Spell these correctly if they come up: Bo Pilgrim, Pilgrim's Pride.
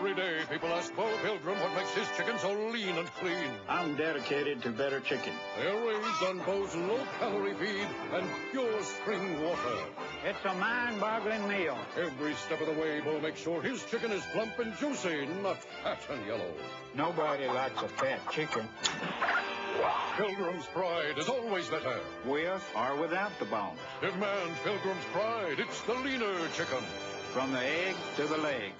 Every day, people ask Bo Pilgrim what makes his chicken so lean and clean. I'm dedicated to better chicken. They're raised on Bo's low-calorie feed and pure spring water. It's a mind-boggling meal. Every step of the way, Bo makes sure his chicken is plump and juicy, not fat and yellow. Nobody likes a fat chicken. Pilgrim's Pride is always better. With or without the bones. Demand Pilgrim's Pride. It's the leaner chicken. From the egg to the leg.